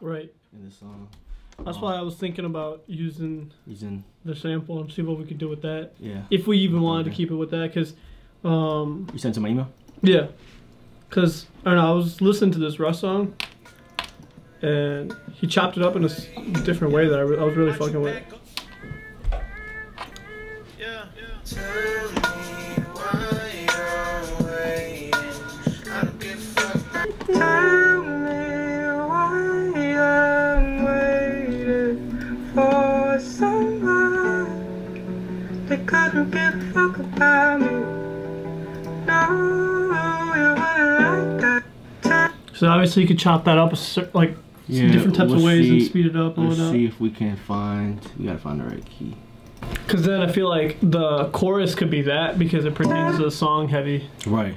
right in the song. That's why I was thinking about using the sample and see what we could do with that. Yeah. If we even wanted to keep it with that, because you sent it to my email. Yeah. Because I don't know, I was listening to this Russ song, and he chopped it up in a different way that I was really fucking with. Yeah. Couldn't give a fuck about me. No, so obviously you could chop that up like different types of ways and speed it up. Let's see if we can find. We gotta find the right key. Cause then I feel like the chorus could be that because it pertains to the song heavy. Right.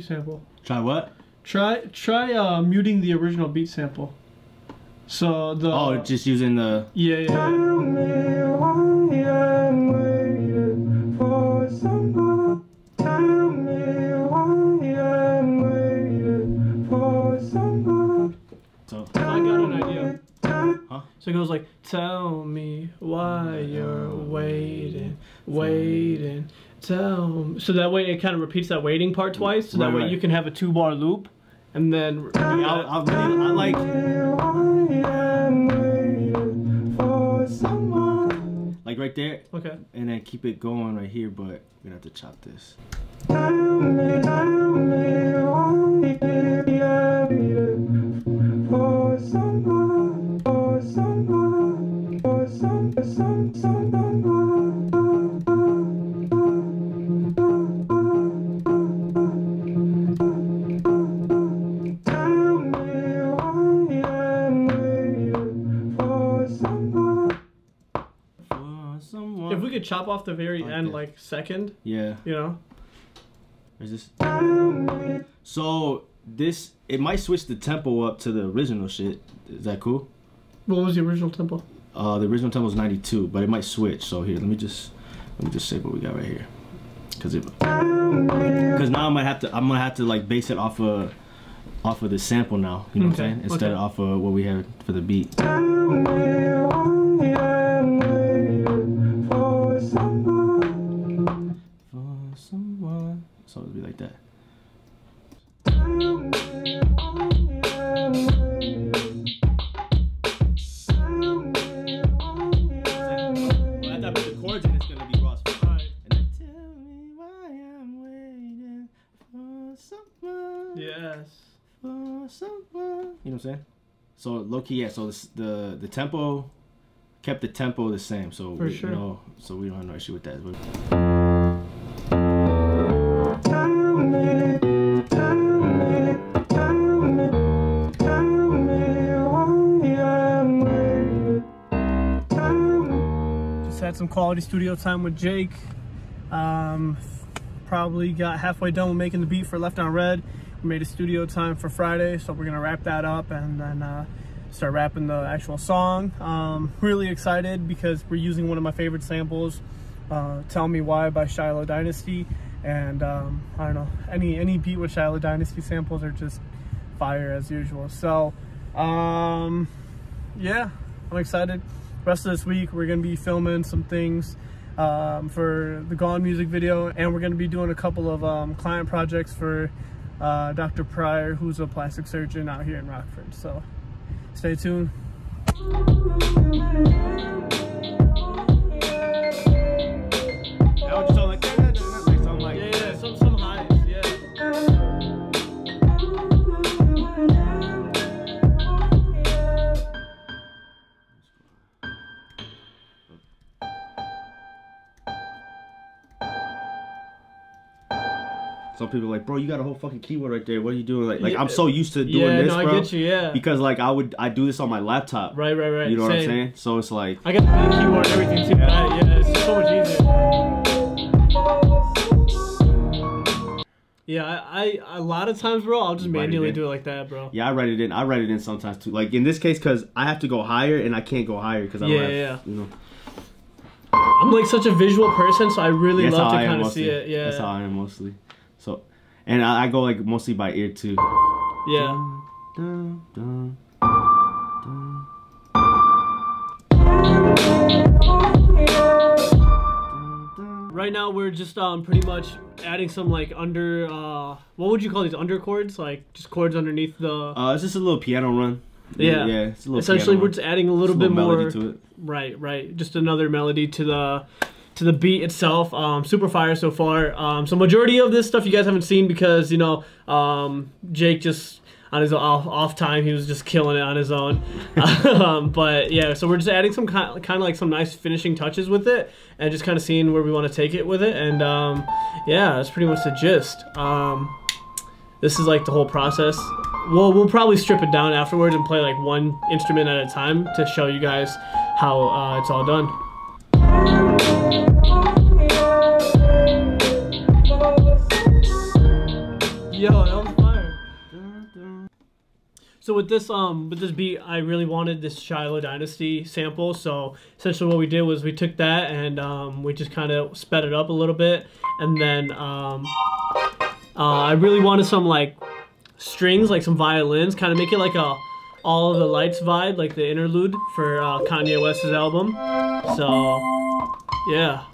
Sample. Try what? Try muting the original beat sample. So the just using the So I got an idea. Huh? So it goes like, tell me why you're waiting. So that way it kind of repeats that waiting part twice. So that way you can have a 2-bar loop, and then I like. Like right there. Okay. And then keep it going right here, but we're gonna have to chop this. Chop off the very end, like second. Yeah. You know. So this it might switch the tempo up to the original shit. Is that cool? What was the original tempo? The original tempo was 92, but it might switch. So here, let me just say what we got right here, because now I'm gonna have to like base it off of the sample now. You know what I'm saying? Instead of off of what we had for the beat. So it'd be like that. Add that with the chords and it's gonna be Ross. Right. And then tell me why I'm waiting for someone. Yes. For someone. You know what I'm saying? So low key, yeah. So this, the tempo kept the tempo the same. So you know, so we don't have no issue with that. Some quality studio time with Jake. Probably got halfway done with making the beat for Left on Red. We made a studio time for Friday, so we're gonna wrap that up and then start wrapping the actual song. Really excited because we're using one of my favorite samples, Tell Me Why by Shiloh Dynasty, and I don't know, any beat with Shiloh Dynasty samples are just fire as usual. So yeah, I'm excited. Rest of this week we're going to be filming some things for the Gone music video, and we're going to be doing a couple of client projects for Dr. Pryor, who's a plastic surgeon out here in Rockford. So stay tuned. Now just all like that, like something like that. Yeah, some highs, yeah. Some people are like, bro, you got a whole fucking keyboard right there. What are you doing? Like I'm so used to doing this, bro. Yeah, no, I get you, yeah. Because like I do this on my laptop. Right. You know what I'm saying? So it's like I got the big keyboard and everything too. Yeah, it's so much easier. Yeah, I a lot of times, bro, I'll just manually do it like that, bro. Yeah, I write it in sometimes too. Like in this case, because I have to go higher and I can't go higher because I don't have, you know. I'm like such a visual person, so I really love to kind of see it. Yeah, that's how I am mostly. So, and I go like mostly by ear too. Yeah. Dun, dun, dun, dun. Right now we're just pretty much adding some like under what would you call these, underchords, like just chords underneath the it's just a little piano run. Yeah, it's a little essentially we're just adding a little bit more melody to it. Right, just another melody to the beat itself. Super fire so far. So majority of this stuff you guys haven't seen because, you know, Jake just on his off time, he was just killing it on his own. But yeah, so we're just adding some kind of like some nice finishing touches with it and just kind of seeing where we want to take it with it. And yeah, that's pretty much the gist. This is like the whole process. We'll probably strip it down afterwards and play like one instrument at a time to show you guys how it's all done. Yo, so with this beat, I really wanted this Shiloh Dynasty sample. So essentially what we did was we took that and we just kind of sped it up a little bit. And then I really wanted some like strings, like some violins, kind of make it like a All of the Lights vibe, like the interlude for Kanye West's album. So yeah.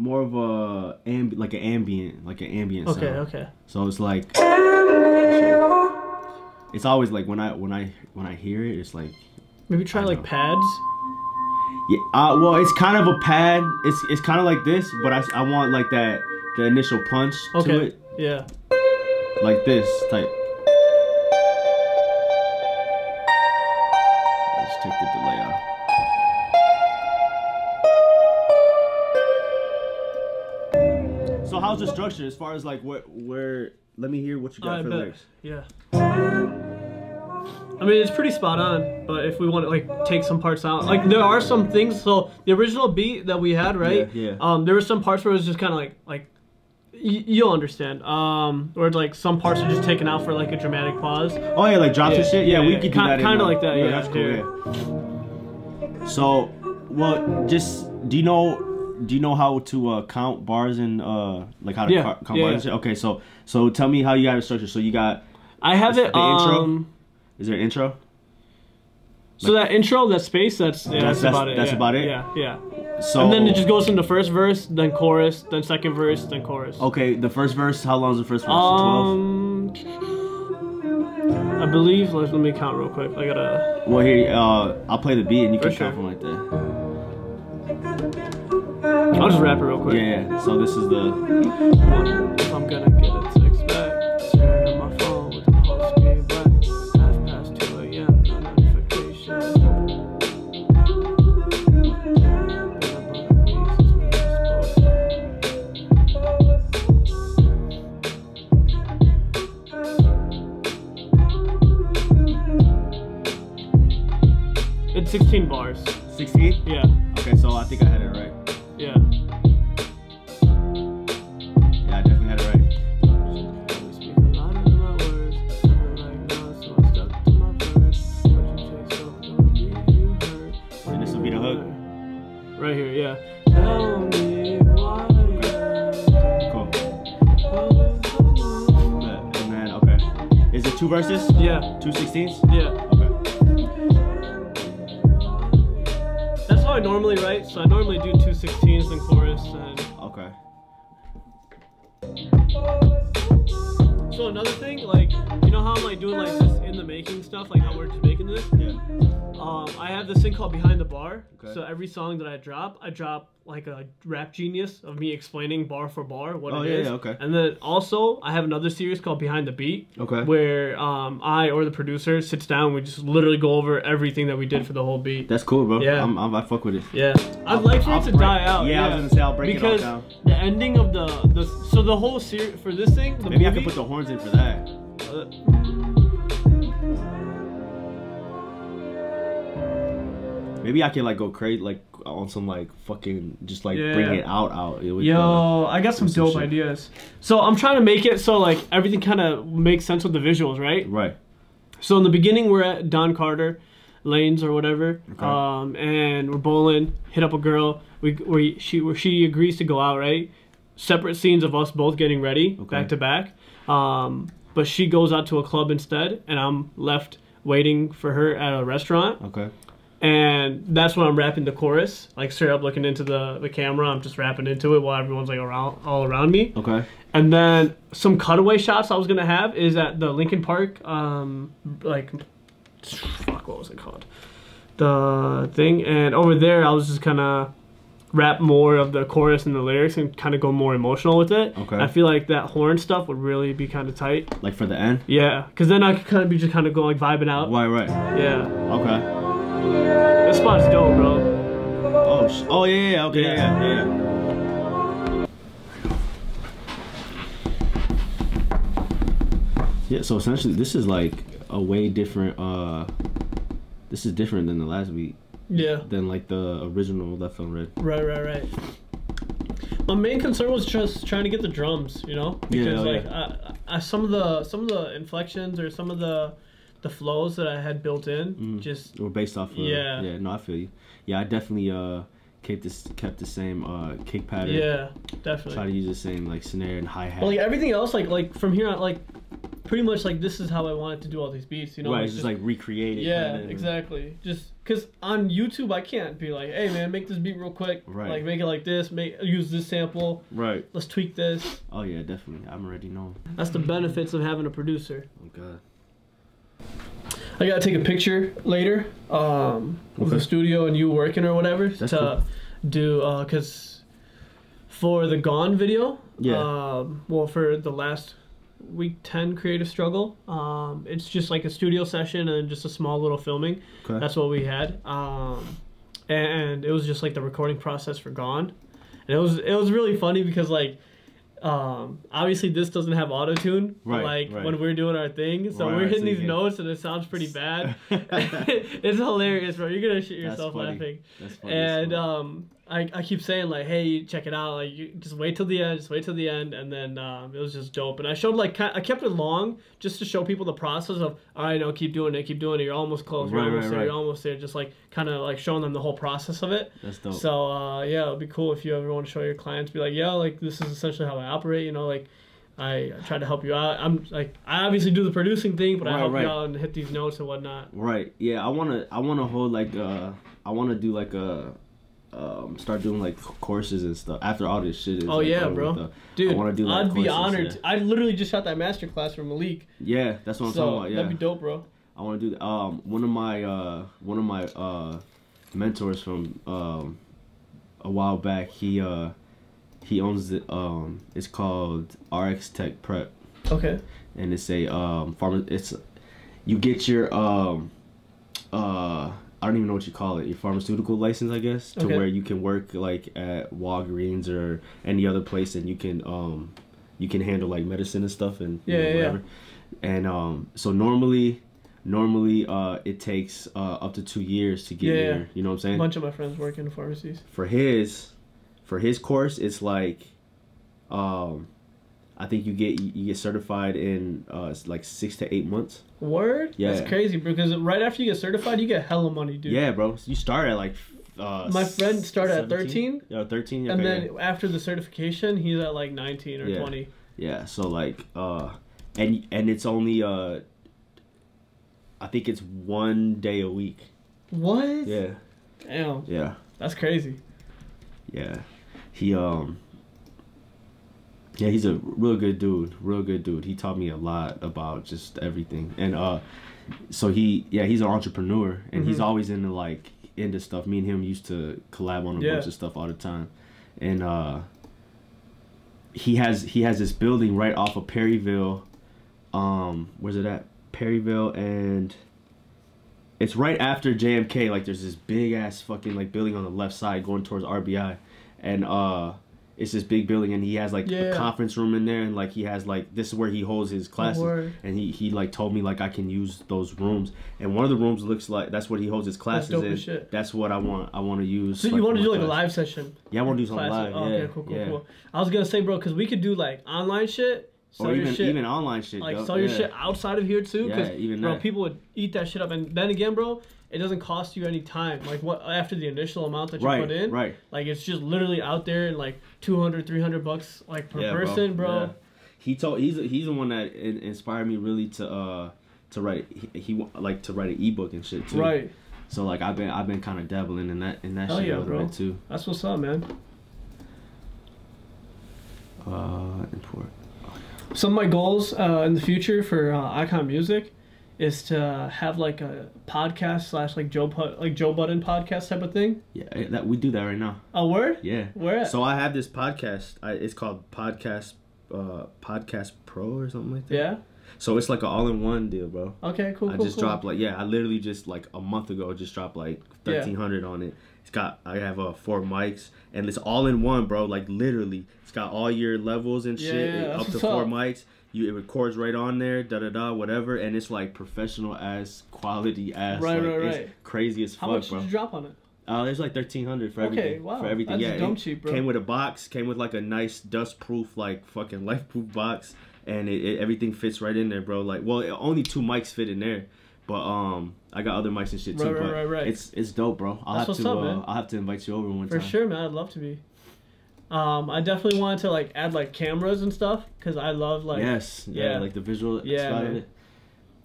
More of an ambient sound. Okay. So it's like it's always like when I hear it, it's like maybe try like pads. Yeah. Well, it's kind of a pad. It's kind of like this, but I want like the initial punch to it. Yeah. Like this type. Let's take the delay off. So how's the structure as far as like where let me hear what you got for lyrics. Yeah. I mean, it's pretty spot on, but if we want to like take some parts out, like there are some things. So the original beat that we had, right? Yeah. There were some parts where it was just kind of like you'll understand. Or like some parts are just taken out for like a dramatic pause. Oh yeah, like drops and shit. Yeah, we could do that. Kind of like that. Yeah, that's cool. Yeah. So, well, just do you know how to count bars and like how to count bars? Yeah. Okay, so tell me how you got it structured. So you got intro. Is there an intro? So that intro, that space, that's about it. That's about it. Yeah. So and then it just goes into first verse, then chorus, then second verse, then chorus. Okay, the first verse, how long is the first verse? 12? I believe, let me count real quick. I gotta... Well, here, I'll play the beat and you can count from right there. I'll just rap it real quick. Yeah, yeah. So this is the... I'm gonna get it. It's 16 bars. 16? Yeah. Okay, so I think I had it right. Yeah. Yeah, I definitely had it right. And this will be the hook. Right here, yeah. Tell me why. Cool. And then, okay. Is it two verses? Yeah. 2 16ths? Yeah. I normally write, so I normally do 2 16ths and chorus and... Okay. So another thing, like, you know how I'm like doing like this in the making stuff, like how we're just making this? Yeah. I have this thing called Behind the Bar. Okay. So every song that I drop like a rap genius of me explaining bar for bar what it is. Oh, yeah, okay. And then also, I have another series called Behind the Beat. Okay. Where I or the producer sits down and we just literally go over everything that we did for the whole beat. That's cool, bro. Yeah. I fuck with it. Yeah. I'd like for it to die out. Yeah, I was gonna say, I'll break it all down. Because the ending of the so the whole series, for this thing, the maybe movie, I can put the horns in for that. Maybe I can like go crazy, like on some like fucking just like bring it out. It would, yo, I got some dope ideas. So I'm trying to make it so like everything kind of makes sense with the visuals, right? Right. So in the beginning we're at Don Carter lanes or whatever, okay. And we're bowling, hit up a girl. She agrees to go out, right? Separate scenes of us both getting ready, okay, back to back. But she goes out to a club instead, and I'm left waiting for her at a restaurant. Okay. And that's when I'm rapping the chorus, like straight up looking into the camera. I'm just rapping into it while everyone's like around, all around me. Okay. And then some cutaway shots I was gonna have is at the Lincoln Park, like, fuck, what was it called? The thing. And over there, I was just kind of rap more of the chorus and the lyrics and kind of go more emotional with it. Okay. I feel like that horn stuff would really be kind of tight. Like for the end. Yeah, because then I could kind of be just kind of going like vibing out. Right. Right. Yeah. Okay. This spot's dope, bro. Oh, yeah, okay, yeah, so essentially, this is like a way different, this is different than the last beat. Yeah. Than like the original Left on Red. Right. My main concern was just trying to get the drums, you know? Because some of the inflections or some of the flows that I had built in just were based off of no, I feel you. Yeah, I definitely kept the same kick pattern. Yeah, definitely. Try to use the same like snare and hi-hat. Well, like everything else, like from here on, like pretty much like this is how I wanted to do all these beats, you know? Right, it's just like recreate it. Yeah, exactly. Just because on YouTube I can't be like, hey man, make this beat real quick. Right. Like make it like this, use this sample. Right. Let's tweak this. Oh yeah, definitely. I'm already knowing. That's the benefits of having a producer. Oh god. I gotta take a picture later with the studio and you working or whatever. That's to cool. Do because for the Gone video, well, for the last week 10 creative struggle, it's just like a studio session and just a small little filming. Okay. That's what we had, and it was just like the recording process for Gone, and it was really funny because like. Obviously this doesn't have auto-tune, right. When we're doing our thing, so we're hitting these notes and it sounds pretty bad. It's hilarious, bro. You're gonna shit yourself laughing. That's funny. And I keep saying like, hey, check it out, like you just wait till the end, and then it was just dope. And I showed like I kept it long just to show people the process of, all right, no, keep doing it, you're almost close, you're almost there, just like kind of like showing them the whole process of it. That's dope. So yeah, it'd be cool if you ever want to show your clients, be like, yeah, like this is essentially how I operate, you know, like I try to help you out. I'm like, I obviously do the producing thing, but I help you out and hit these notes and whatnot. Right. Yeah, I wanna hold like I wanna do like a start doing like courses and stuff after all this shit is. Oh, like, yeah, bro. Dude, I wanna do, like, I'd be honored. I literally just shot that masterclass from Malik. Yeah, that's what I'm talking about. Yeah, that'd be dope, bro. I want to do one of my mentors from a while back. He owns the it's called RX Tech Prep. Okay. And it's a you get your I don't even know what you call it, your pharmaceutical license, I guess, to where you can work like at Walgreens or any other place, and you can handle like medicine and stuff and whatever. Yeah. And so normally it takes up to 2 years to get there. You know what I'm saying? A bunch of my friends work in pharmacies. For his course, it's like I think you get certified in like 6 to 8 months. Word? Yeah. That's crazy, bro, because right after you get certified, you get hella money, dude. Yeah, bro. You start at like my friend started 17? At 13. Yeah, 13. And then after the certification, he's at like 19 or 20. Yeah. So like and it's only I think it's 1 day a week. What? Yeah. Damn. Yeah. That's crazy. Yeah. He yeah, he's a real good dude. He taught me a lot about just everything. And so he's an entrepreneur, and he's always into stuff. Me and him used to collab on a bunch of stuff all the time. And he has this building right off of Perryville. Where's it at? Perryville, and it's right after JMK. Like, there's this big ass fucking like building on the left side going towards RBI. And it's this big building, and he has like a conference room in there, and like he has like, this is where he holds his classes. Word. And he like told me like I can use those rooms, and one of the rooms looks like that's what he holds his classes. That's dope as shit. That's what I want to use. So you want to do like a live session? Yeah, I want to do something live. Oh, yeah, cool. I was gonna say, bro, because we could do like online shit. Sell or even online shit. Like, sell your shit outside of here too, because bro, people would eat that shit up. And then again, bro, it doesn't cost you any time. Like, what after the initial amount that you put in, like, it's just literally out there in like $200-300 like per person, bro. Yeah. He's the one that inspired me really to write. He write an ebook and shit too. Right. So like I've been kind of dabbling in that shit over there too. That's what's up, man. Import. Some of my goals in the future for Icon Music is to have like a podcast / like Joe Budden podcast type of thing. Yeah, that we do that right now. Oh, word? Yeah. Where at? So I have this podcast. It's called Podcast Pro or something like that. Yeah. So it's like an all-in-one deal, bro. Okay, cool. I just dropped like I literally just like a month ago just dropped like 1,300 on it. It's got, I have 4 mics, and it's all in one, bro. Like, literally, it's got all your levels and shit, up to 4 mics. It records right on there, whatever, and it's like professional ass, quality ass. It's crazy as fuck, bro. How much did you drop on it? There's like 1,300 for everything. Okay, wow. For everything. That's dumb cheap, bro. Came with a box, came with like a nice dust-proof, like fucking life-proof box, and it everything fits right in there, bro. Like, well, only 2 mics fit in there. But I got other mics and shit too. Right. It's dope, bro. I'll have to invite you over one time. For sure, man. I'd love to be. I definitely wanted to like add like cameras and stuff, because I love like like the visual side of it.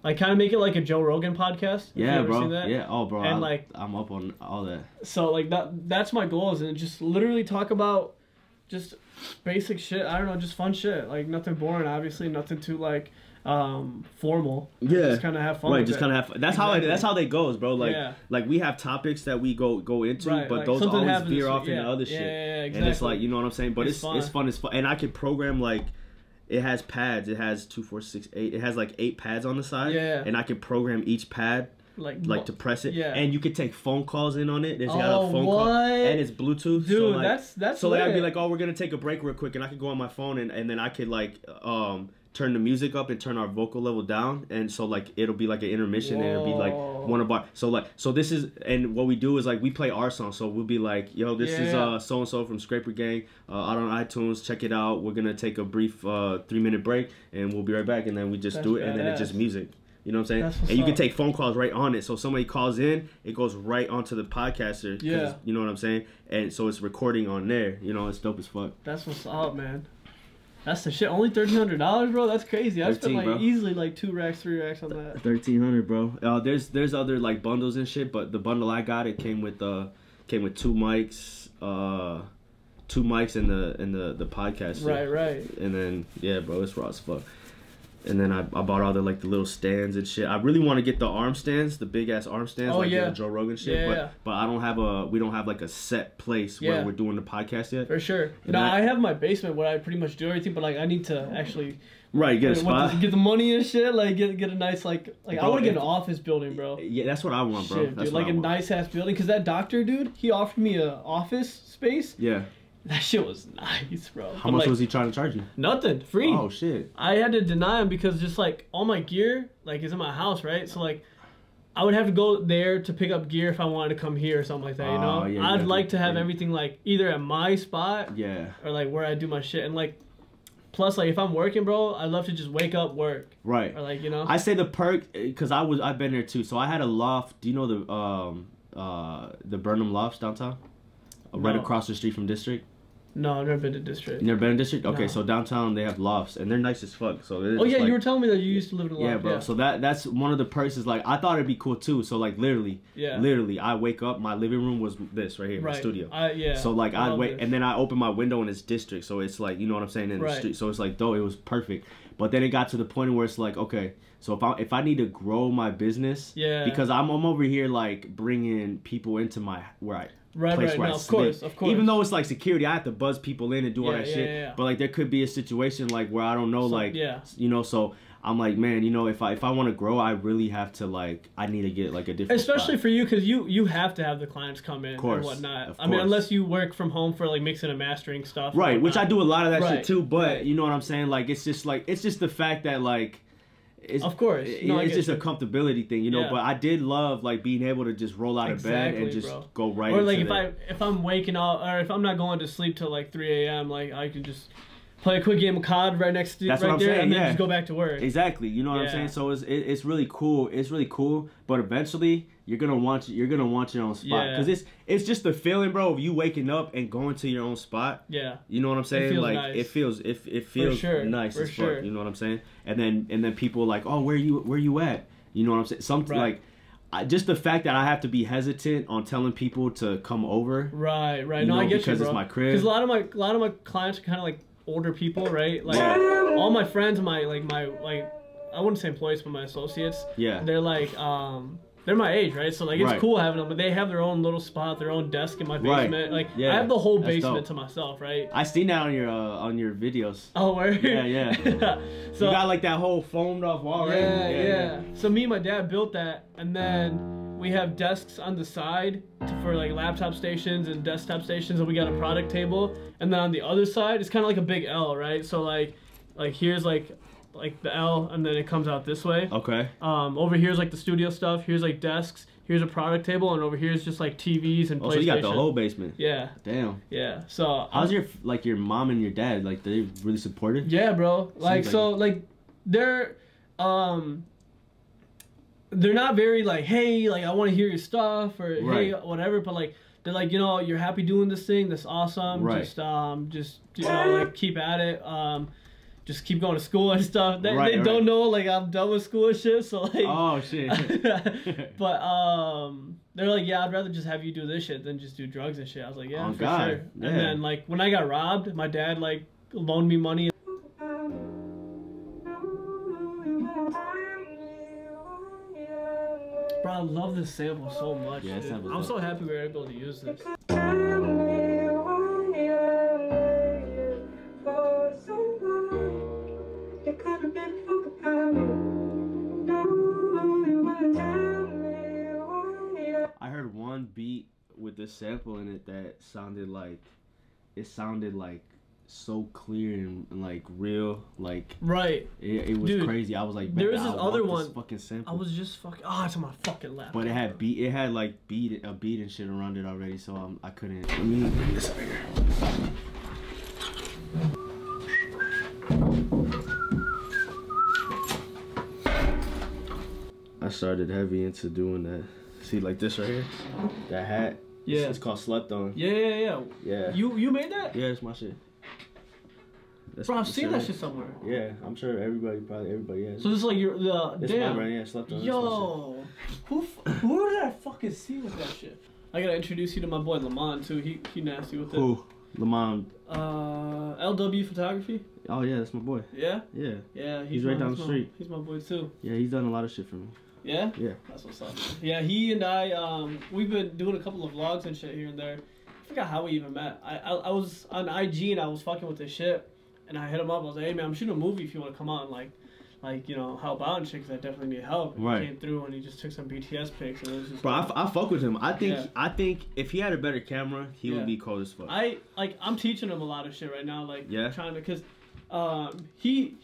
Like, kind of make it like a Joe Rogan podcast. Yeah, bro. Seen that. Yeah, oh, bro. And like I'm up on all that. So like that's my goal, is and just literally talk about just basic shit. I don't know, just fun shit. Like, nothing boring, obviously. Nothing too like formal. Yeah, just kind of have fun. Right, just kind of have fun. That's how they goes, bro. Like, like we have topics that we go into, but like, those always veer off into other shit. Yeah, exactly. And it's like, you know what I'm saying. But it's fun. And I can program, like, it has pads. It has 2, 4, 6, 8. It has like 8 pads on the side. Yeah. And I can program each pad. Like to press it, and you could take phone calls in on it. It's got a phone call, and it's Bluetooth. Dude, so like, that's so lit. Like, I'd be like, oh, we're gonna take a break real quick, and I could go on my phone, and then I could like turn the music up and turn our vocal level down, and so like it'll be like an intermission. Whoa. And it'll be like one of our so this is, and what we do is like we play our song, so we'll be like, yo, this is so and so from Scraper Gang out on iTunes, check it out, we're gonna take a brief 3-minute break and we'll be right back, and then we just do it, and then it's just music. You know what I'm saying? And you can take phone calls right on it. So somebody calls in, it goes right onto the podcaster. Yeah. You know what I'm saying? And so it's recording on there. You know, it's dope as fuck. That's what's up, man. That's the shit. Only $1,300, bro. That's crazy. I spent like easily like 2 racks, 3 racks on that. $1,300, bro. There's other like bundles and shit, but the bundle I got, it came with Came with two mics and the podcast shit. Right. And then yeah, bro, it's raw as fuck. And then I bought all the like the little stands and shit. I really want to get the arm stands, the big ass arm stands, the Joe Rogan shit. Yeah, but I don't have we don't have like a set place where we're doing the podcast yet. For sure. No, I have my basement where I pretty much do everything, but like I need to actually get a spot. Get the money and shit, like get a nice like bro, I want to get an office building, bro. Yeah, that's what I want, bro. Shit, dude, like a nice ass building, cuz that doctor dude, he offered me an office space. Yeah. That shit was nice, bro. How much was he trying to charge you? Nothing. Free. Oh, shit. I had to deny him because just, like, all my gear, like, is in my house, right? So, like, I would have to go there to pick up gear if I wanted to come here or something like that, you know? Yeah, I'd like to have everything, like, either at my spot or, like, where I do my shit. And, like, plus, like, if I'm working, bro, I'd love to just wake up, work. Right. Or, like, you know? I say the perk because I've been there, too. So, I had a loft. Do you know the Burnham lofts downtown? Right across the street from District? No, I've never been to District. You never been to District? Okay, no. So downtown they have lofts, and they're nice as fuck. So you were telling me that you used to live in a loft. Yeah, bro. Yeah. So that's one of the perks is like I thought it'd be cool too. So like literally, I wake up, my living room was this right here, my studio. So like I'd wait, and then I open my window and it's District. So it's like you know what I'm saying in the street. So it's like though it was perfect, but then it got to the point where it's like okay. So if I need to grow my business, because I'm over here like bringing people into my place where no, I sleep. Of course. Even though it's like security, I have to buzz people in and do all that shit. Yeah. But like there could be a situation like where I don't know, you know. So I'm like, man, you know, if I want to grow, I really have to like I need to get like a different. Especially for you, because you have to have the clients come in and whatnot. Of course. I mean, unless you work from home for like mixing and mastering stuff. Right, which I do a lot of that shit too. But you know what I'm saying? Like it's just the fact that like. Of course. No, it's just a comfortability thing, you know, but I did love, like, being able to just roll out of bed and just go right into it. Or, like, if I'm waking up, or if I'm not going to sleep till, like, 3 a.m., like, I can just play a quick game of COD right next to right there and then just go back to work. Exactly. You know what I'm saying? So it's really cool. It's really cool, but eventually you're going to want your own spot cuz it's just the feeling, bro, of you waking up and going to your own spot. Yeah. You know what I'm saying? It feels nice as fuck, you know what I'm saying? And then people are like, "Oh, where you at?" You know what I'm saying? Something like just the fact that I have to be hesitant on telling people to come over. Right. You know, I get you, bro. Because it's my crib. Cuz a lot of my clients are kind of like older people, right? Like all my friends, my I wouldn't say employees, but my associates. Yeah. They're like they're my age, right? So like it's cool having them, but they have their own little spot, their own desk in my basement. Right. Like I have the whole basement to myself, right? I seen that on your videos. Oh, word. Yeah. So you got like that whole foamed off wall, right? Yeah. So me and my dad built that, and then we have desks on the side for like laptop stations and desktop stations, and we got a product table, and then on the other side it's kind of like a big L, right? So like here's like the L, and then it comes out this way. Okay. Over here's like the studio stuff. Here's like desks. Here's a product table, and over here's just like TVs and PlayStation. Oh, so you got the whole basement. Yeah. Damn. Yeah. So how's your mom and your dad? Like they really supported? Yeah, bro. Like so like they're not very like, hey, like I want to hear your stuff or hey whatever, but like they're like, you know, you're happy doing this thing. That's awesome. Right. Just you know like keep at it. Just keep going to school and stuff. They don't know, like, I'm done with school and shit, so, like... Oh, shit. But, they're like, yeah, I'd rather just have you do this shit than just do drugs and shit. I was like, yeah, sure. Yeah. And then, like, when I got robbed, my dad, like, loaned me money. Bro, I love this sample so much. Yeah, I'm so happy we were able to use this. I heard one beat with this sample in it that sounded like so clear and like real, like it was crazy. I was like, there was this other one fucking sample. I was just fucking it's on my fucking lap. But it had like a beat and shit around it already, so I couldn't. Let me bring this over here. I started heavy into doing that. See, like this right here, that hat. Yeah, it's called Slept On. Yeah. You made that? Yeah, it's my shit. That's bro, I've seen that shit somewhere. Yeah, I'm sure everybody has. So this is like your Slept On. Yo, who did I fucking see with that shit? I gotta introduce you to my boy Lamont too. He nasty with it. Who? Lamont. LW Photography. Oh yeah, that's my boy. Yeah. Yeah. Yeah. He's right down the street. He's my boy too. Yeah, he's done a lot of shit for me. Yeah. Yeah. That's what's up. Yeah, he and I, we've been doing a couple of vlogs and shit here and there. I forgot how we even met. I was on IG and I was fucking with this shit, and I hit him up. I was like, hey man, I'm shooting a movie if you want to come on, like you know, help out and shit, because I definitely need help. And right. He came through and he just took some BTS pics. And it was just bro, like, I fuck with him. I think yeah. I think if he had a better camera, he yeah. would be cold as fuck. I'm teaching him a lot of shit right now. Like yeah. trying to, cause he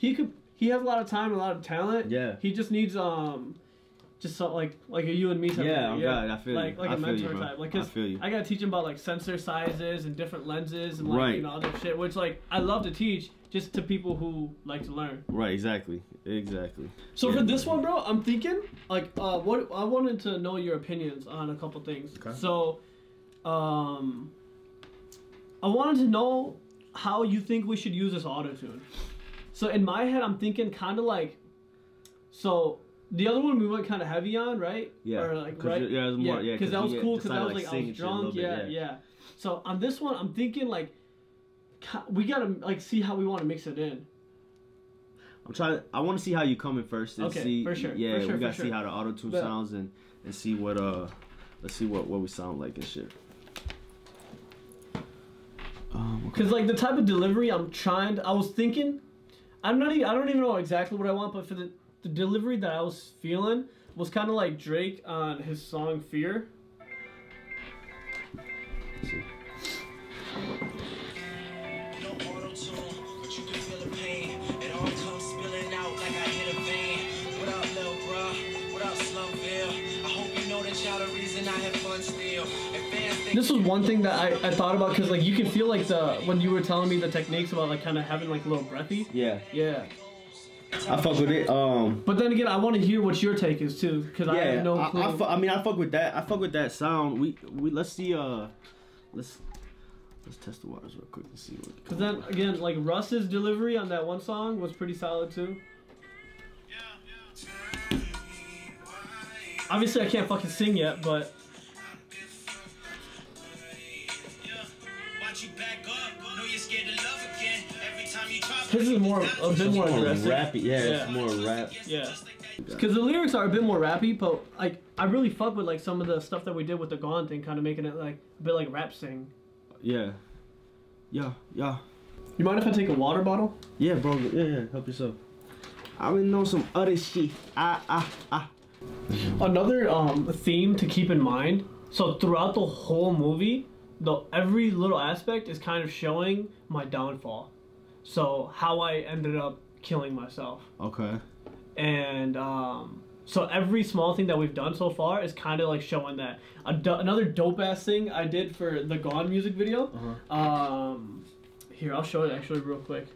has a lot of time, a lot of talent. Yeah. He just needs just so, like a you and me type. Yeah, yeah. God, I feel like you. Like I a mentor you, type. Like cause I feel you. I gotta teach him about like sensor sizes and different lenses and like right. you know other shit, which like I love to teach. Just to people who like to learn. Right, exactly. Exactly. So yeah, for this one, bro, I'm thinking, like, what I wanted to know your opinions on a couple things. Okay. So, I wanted to know how you think we should use this auto-tune. So in my head, I'm thinking kind of like, so the other one we went kind of heavy on, right? Yeah. Or like, right? Yeah, it was more, yeah. Because yeah, that was cool, because I was like I was drunk, yeah, bit, yeah, yeah. So on this one, I'm thinking like, we gotta like see how we want to mix it in. I'm trying. I want to see how you coming first. And okay, see, for sure. Yeah, for sure, we gotta see how the auto tune sounds and see what let's see what we sound like and shit. Okay. Cause like the type of delivery I'm trying to, I was thinking, I don't even know exactly what I want, but for the delivery that I was feeling was kind of like Drake on his song Fear. Let's see. This was one thing that I thought about, because like you can feel like when you were telling me the techniques about like kind of having like a little breathy. Yeah. Yeah. I fuck with it. But then again, I want to hear what your take is too, because yeah, I have no clue. I mean, I fuck with that. I fuck with that sound. We let's see. Let's test the waters real quick and see what. Because then again, like Russ's delivery on that one song was pretty solid too. Obviously, I can't fucking sing yet, but. His is more a bit more aggressive. Rappy, yeah, yeah. It's more rap. Yeah. Because the lyrics are a bit more rappy, but like I really fuck with like some of the stuff that we did with the Gone thing, kind of making it like a bit like rap sing. Yeah. Yeah, yeah. You mind if I take a water bottle? Yeah, bro. Yeah, yeah. Help yourself. I would know some other shit. Another theme to keep in mind. So throughout the whole movie, every little aspect is kind of showing my downfall. So how I ended up killing myself. Okay. And so every small thing that we've done so far is kind of like showing that. Another dope ass thing I did for the Gone music video. Uh-huh. Here, I'll show it actually real quick.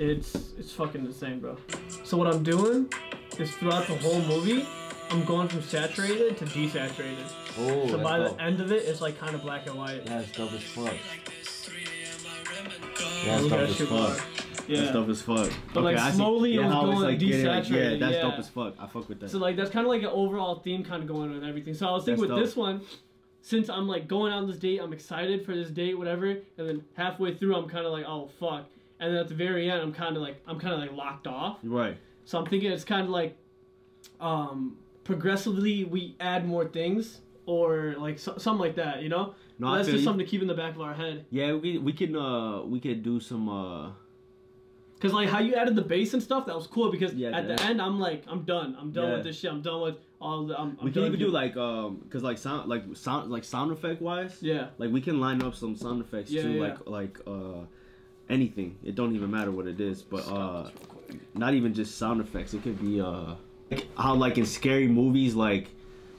It's fucking insane, bro. So what I'm doing is throughout the whole movie, I'm going from saturated to desaturated. Oh, so by the end of it, it's like kind of black and white. That's dope as fuck. That's dope as fuck. Yeah. That's dope as fuck. But okay, like slowly it was going like desaturated. Like, yeah, that's dope as fuck. I fuck with that. So like that's kind of like an overall theme kind of going on and everything. So I was thinking with this one, since I'm like going on this date, I'm excited for this date, whatever. And then halfway through, I'm kind of like, oh fuck. And then at the very end, I'm kind of like locked off. Right. So I'm thinking it's kind of like, progressively we add more things or like something like that, you know. No, that's just something to keep in the back of our head. Yeah, we could do some cause like how you added the bass and stuff, that was cool, because yeah, at the end I'm done with this shit. I'm done with all the we can even do like cause like sound effect wise, yeah, like we can line up some sound effects too, yeah. like anything, it don't even matter what it is, but not even just sound effects, it could be how like in scary movies, like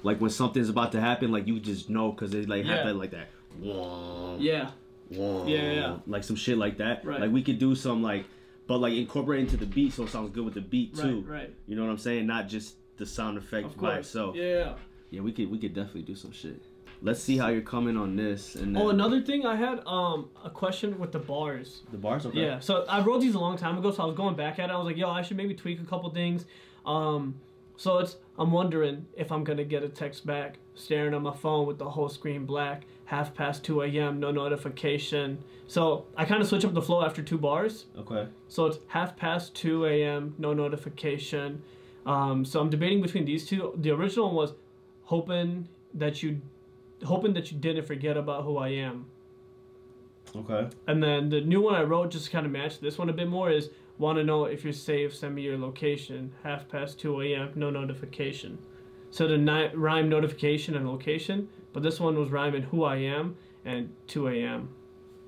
when something's about to happen, like you just know, because they like have that like that. Yeah. Yeah, yeah. Like some shit like that. Right. Like we could do some like, but like incorporate into the beat, so it sounds good with the beat too. Right. Right. You know what I'm saying? Not just the sound effect by itself. Yeah. Yeah, we could definitely do some shit. Let's see how you're coming on this. And then... Oh, another thing I had a question with the bars. The bars, okay. Yeah. So I wrote these a long time ago, so I was going back at it. I was like, yo, I should maybe tweak a couple things. So it's, I'm wondering if I'm gonna get a text back, staring at my phone with the whole screen black, 2:30 AM, no notification. So I kind of switch up the flow after 2 bars. Okay. So it's 2:30 AM, no notification. So I'm debating between these two. The original one was hoping that you didn't forget about who I am. Okay. And then the new one I wrote just kind of matched this one a bit more is, want to know if you're safe, send me your location, 2:30 AM, no notification. So the rhyme notification and location, but this one was rhyming who I am and 2 AM.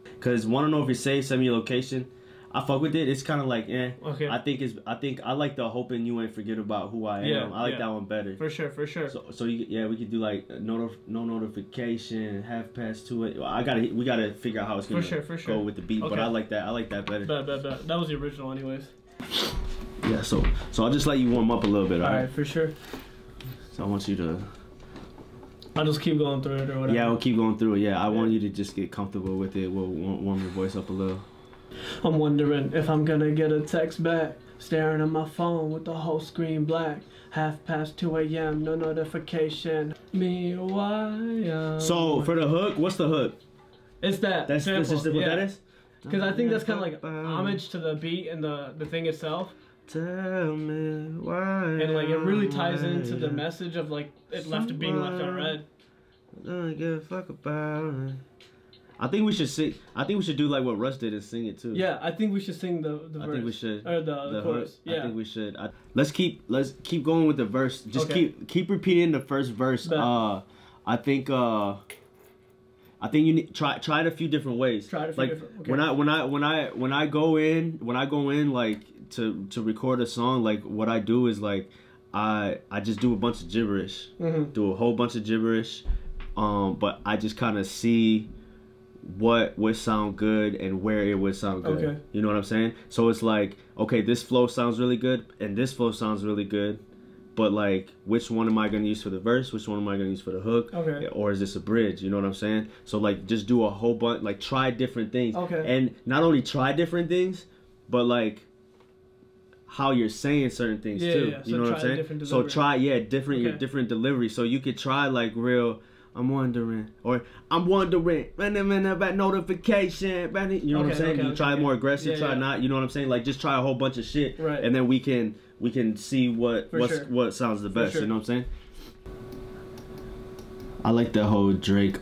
Because want to know if you're safe, send me your location. I fuck with it. It's kind of like, eh. Okay. I like the hoping you ain't forget about who I am. Yeah, I like that one better. For sure, for sure. So you, yeah, we could do like no notification, 2:30. We gotta figure out how it's gonna go with the beat. Okay. But I like that better. But that was the original, anyways. Yeah. So I'll just let you warm up a little bit. All right, for sure. So I want you to. I'll just keep going through it or whatever. Yeah, we'll keep going through it. Yeah, I want you to just get comfortable with it. We'll warm your voice up a little. I'm wondering if I'm gonna get a text back, staring at my phone with the whole screen black, 2:30 AM, no notification, me why. So for the hook, what's the hook? It's that. That's what that is? Because I think that's kind of like homage to the beat and the thing itself. Tell me why. And like it really ties into the message of like it being left on red. I don't give a fuck about it. I think we should do like what Russ did and sing it too. Yeah, I think we should sing the verse. I think we should. Or the chorus. Yeah. I think we should. Let's keep going with the verse. Just keep repeating the first verse. Bet. I think you need, try it a few different ways. Try it a few different. Okay. When I go in like to record a song, like what I do is like I just do a bunch of gibberish. Mm-hmm. Do a whole bunch of gibberish. But I just kind of see what would sound good and where it would sound good. Okay. You know what I'm saying? So it's like, okay, this flow sounds really good and this flow sounds really good, but like which one am I going to use for the verse, which one am I going to use for the hook? Okay. Or is this a bridge? You know what I'm saying? So like just do a whole bunch, like try different things. Okay. And not only try different things, but like how you're saying certain things too. Yeah. You know what I'm saying? So try different delivery. So you could try like real I'm wondering, about notification, you know what I'm saying? You try more aggressive, try not, you know what I'm saying? Like just try a whole bunch of shit, right? And then we can see what sounds the best, you know what I'm saying? I like the whole Drake,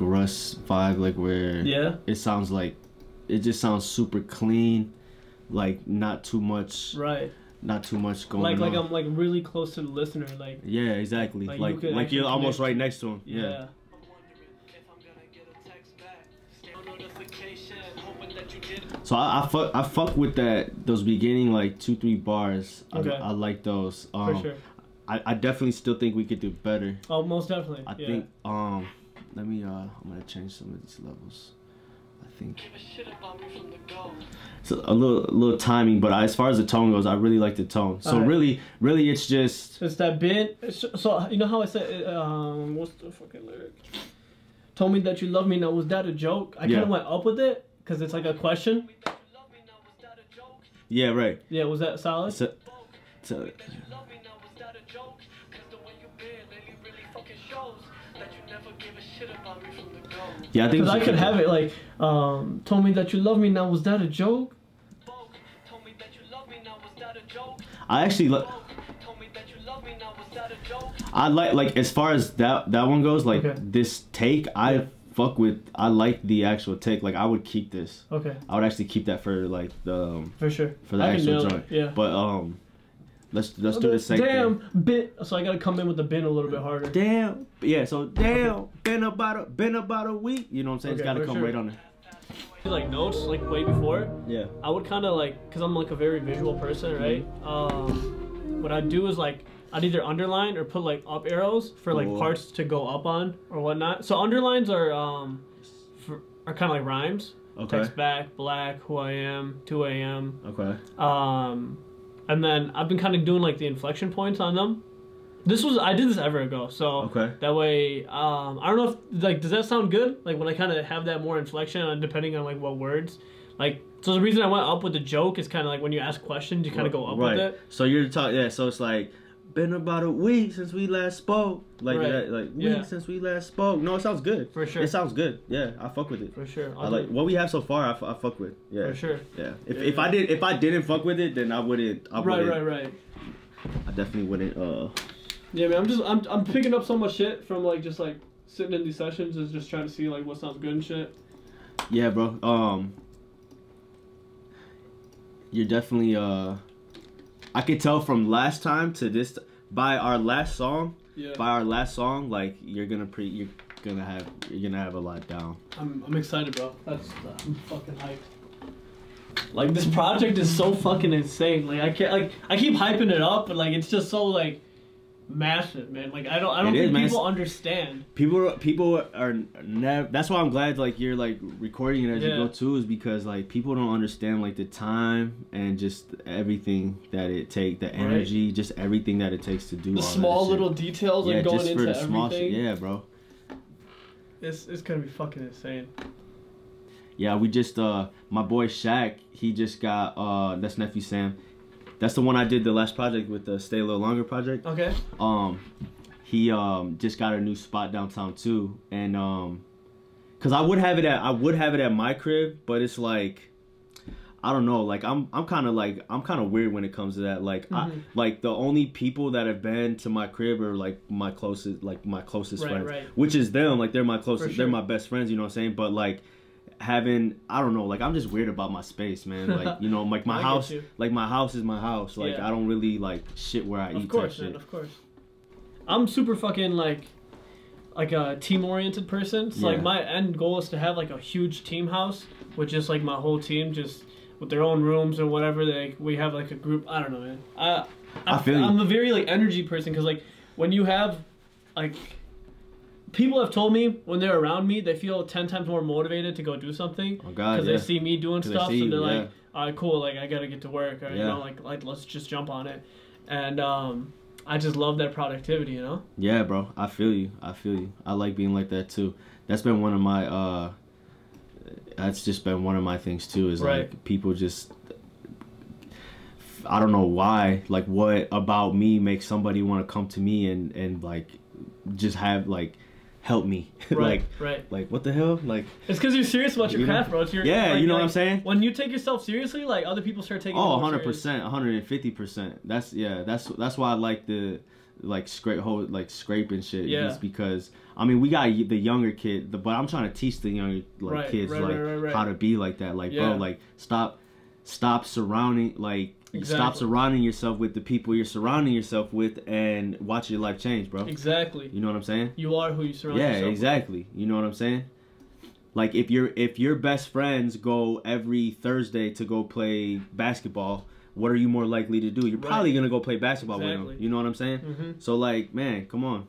Russ vibe, like where it sounds like, it just sounds super clean, like not too much, right? Not too much going on. Like I'm like really close to the listener, like. Yeah, exactly. Like you're almost right next to him. Yeah. So I fuck with that, those beginning like 2-3 bars. Okay. I like those. For sure. I definitely still think we could do better. Oh, most definitely. I think let me I'm gonna change some of these levels. So a little timing, but as far as the tone goes, I really like the tone. So really, it's just that bit. So you know how I said, what's the fucking lyric? Told me that you love me. Now was that a joke? I kind of went up with it because it's like a question. Yeah, right. Yeah, was that solid? So yeah, I think I could have it like, told me that you love me, now was that a joke? I actually like as far as that one goes, like this take, I like the actual take. Like I would keep this. Okay. I would actually keep that for like the for sure for the actual joint. Yeah. But let's do the same thing. Bit. So I gotta come in with the bin a little bit harder. Damn. Yeah. So damn. Been about a week. You know what I'm saying? Okay, it's gotta come right on it. Like notes, like way before. Yeah. I would kind of like, cause I'm like a very visual person, right? What I do is like I'd either underline or put like up arrows for like parts to go up on or whatnot. So underlines are kind of like rhymes. Okay. Text back, black, who I am, 2 AM. Okay. And then I've been kind of doing like the inflection points on them. I did this ever ago, so that way, I don't know if, like, does that sound good? Like when I kind of have that more inflection on, depending on like what words, Like, so the reason I went up with the joke is kind of like when you ask questions, you kind of go up with it. So you're talking, so it's like, been about a week since we last spoke. Like, week since we last spoke. No, it sounds good. For sure. It sounds good. Yeah, I fuck with it. For sure. I like what we have so far. I fuck with. Yeah. For sure. Yeah. If I didn't fuck with it, then I wouldn't. Right. I definitely wouldn't. Yeah, man. I'm picking up so much shit from like just like sitting in these sessions and just trying to see like what sounds good and shit. Yeah, bro. You're definitely I could tell from last time to this by our last song, like you're gonna have a lot down. I'm excited, bro. I'm fucking hyped. Like this project is so fucking insane. Like I keep hyping it up, but like it's just so like massive, man. Like I don't think people understand. People are never. That's why I'm glad like you're like recording it as you go too, is because like people don't understand like the time and just everything that it takes, the energy, just everything that it takes to do the all small little details and going into everything. Small shit. Yeah, bro. It's gonna be fucking insane. Yeah, we just my boy Shaq, he just got that's nephew Sam. That's the one I did the last project with, the Stay a Little Longer project. Okay. He just got a new spot downtown too, and cause I would have it at my crib, but it's like, I don't know, like I'm kind of weird when it comes to that. Like like the only people that have been to my crib are like my closest friends, which is them. Like they're my closest, they're my best friends. You know what I'm saying? But like. I don't know, like I'm just weird about my space, man. Like, you know, like my house, like my house is my house. Like I don't really like shit where I eat. Of course, man, of course. I'm super fucking like a team oriented person. So like my end goal is to have like a huge team house with just like my whole team, just with their own rooms or whatever. Like we have like a group. I don't know, man. I feel you. I'm a very like energy person because like when you have like. People have told me when they're around me, they feel 10 times more motivated to go do something. Oh God, because they see me doing stuff, so they're like, "All right, cool. Like I gotta get to work, or you know, like let's just jump on it." And I just love that productivity, you know. Yeah, bro, I feel you. I feel you. I like being like that too. That's been one of my. That's just been one of my things too. Is like people just. I don't know why. Like, what about me makes somebody want to come to me and like, just have like. Help me. Like what the hell? Like it's because you're serious about your craft, bro. It's your, yeah, like, you know what I'm saying? When you take yourself seriously, like other people start taking. Oh, 100%, 150%. That's that's why I like the scrape and shit. Yeah. Just because I mean we got the younger kid, but I'm trying to teach the younger kids how to be like that. Like bro, like stop surrounding like. Exactly. Stop surrounding yourself with the people you're surrounding yourself with and watch your life change, bro. Exactly. You know what I'm saying? You are who you surround yourself with. Yeah, exactly. You know what I'm saying? Like if your best friends go every Thursday to go play basketball, what are you more likely to do? You're probably going to go play basketball with them. You know what I'm saying? So like, man, come on.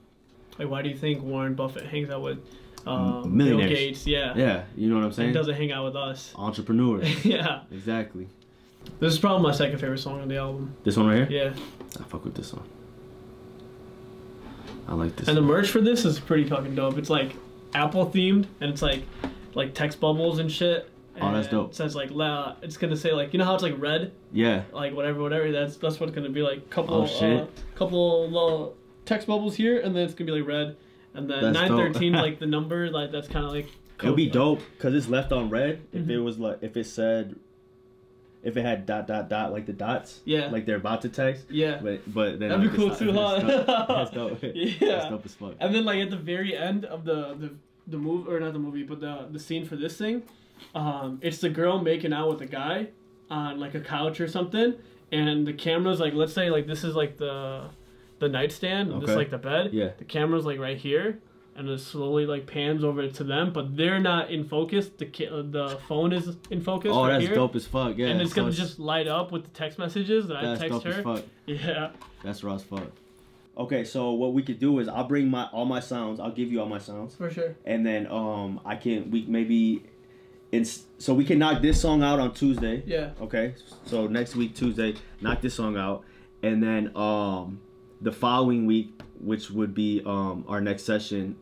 Like why do you think Warren Buffett hangs out with Bill Gates? Yeah. Yeah, you know what I'm saying? He doesn't hang out with us. Entrepreneurs. Yeah. Exactly. This is probably my second favorite song on the album. This one right here? Yeah. I fuck with this one. I like this. And the merch for this is pretty fucking dope. It's like Apple themed and it's like text bubbles and shit. And oh, that's dope. It says like it's gonna say like, you know how it's like red? Yeah. Like whatever. That's what it's gonna be like. Couple little text bubbles here and then it's gonna be like red. And then 913 like the number like that's kind of like. Cool. It'll be dope because it's Left on Red. If it was like if it had ... like the dots, like they're about to text, but then that'd be cool too, huh? That's dope. Yeah, that's dope as fuck. And then like at the very end of the movie, or not the movie, but the scene for this thing, it's the girl making out with a guy on like a couch or something, and the camera's like, let's say like this is like the nightstand, and this is like the bed, the camera's like right here. And it slowly like pans over to them, but they're not in focus. The phone is in focus. Oh, that's dope as fuck. Yeah, and it's gonna just light up with the text messages that I text her. That's dope as fuck. Yeah, that's raw as fuck. Okay, so what we could do is I'll bring all my sounds. I'll give you all my sounds for sure. And then we can knock this song out on Tuesday. Yeah. Okay, so next week Tuesday, knock this song out, and then the following week, which would be our next session,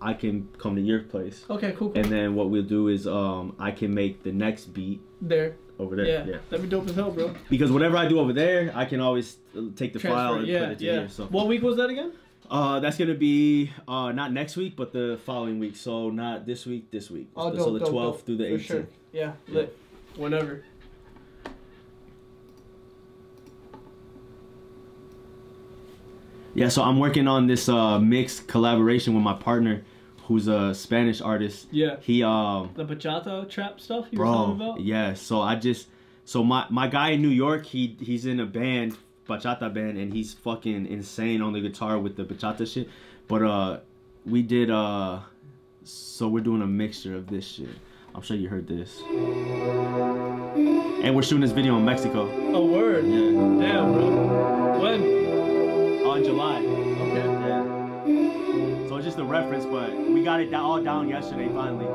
I can come to your place. Okay, cool. And then what we'll do is I can make the next beat there. Over there, yeah. That'd be dope as hell, bro. Because whatever I do over there, I can always take the file and put it to here. So. What week was that again? That's gonna be not next week, but the following week. So not this week, this week. Oh, dope, so the 12th through the 18th. For sure. Yeah, lit. Whenever. Yeah, so I'm working on this mixed collaboration with my partner, who's a Spanish artist. Yeah. He the bachata trap stuff you were talking about? Yeah, so I just my guy in New York, he's in a band, bachata band, and he's fucking insane on the guitar with the bachata shit. But we did so we're doing a mixture of this shit. I'm sure you heard this. And we're shooting this video in Mexico. Oh, word. Yeah. Damn, bro. When? In July. Okay. Yeah. So it's just a reference, but we got it all down yesterday finally.